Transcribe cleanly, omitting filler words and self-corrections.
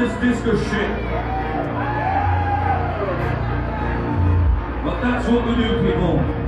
this disco shit. But that's what we do, people.